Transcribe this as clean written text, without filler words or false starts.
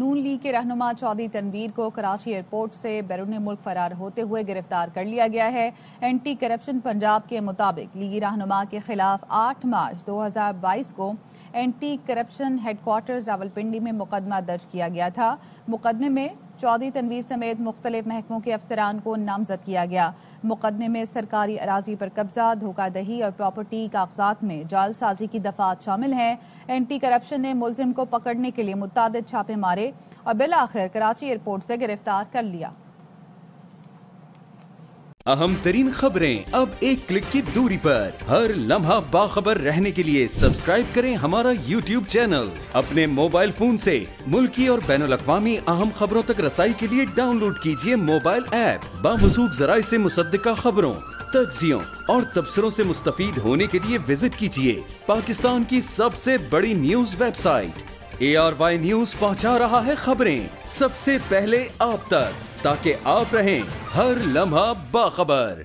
नून league के रहनुमा चौधरी तनवीर को कराची एयरपोर्ट से बैरून मुल्क फरार होते हुए गिरफ्तार कर लिया गया है। एंटी करप्शन पंजाब के मुताबिक लीगी रहनुमा के खिलाफ 8 मार्च 2022 को एंटी करप्शन हेडक्वार्टर्स रावलपिंडी में मुकदमा दर्ज किया गया था। मुकदमे में चौधरी तनवीर समेत मुख्तलिफ महकमों के अफसरान को नामजद किया गया। मुकदमे में सरकारी अराजी पर कब्जा, धोखादही और प्रॉपर्टी कागजात में जालसाजी की दफात शामिल हैं। एंटी करप्शन ने मुलजिम को पकड़ने के लिए मुतादिद छापे मारे और बिलाआखिर कराची एयरपोर्ट से गिरफ्तार कर लिया। अहम तरीन खबरें अब एक क्लिक की दूरी पर। हर लम्हा बाखबर रहने के लिए सब्सक्राइब करें हमारा YouTube चैनल। अपने मोबाइल फोन से मुल्की और बैनुल-अक़वामी अहम खबरों तक रसाई के लिए डाउनलोड कीजिए मोबाइल ऐप। बावसूक ज़राए से मुसद्दक़ा खबरों, तज्ज़ियों और तबसरों से मुस्तफ़ीद होने के लिए विजिट कीजिए पाकिस्तान की सबसे बड़ी न्यूज वेबसाइट ARY News। पहुंचा रहा है खबरें सबसे पहले आप तक, ताकि आप रहें हर लम्हा बाखबर।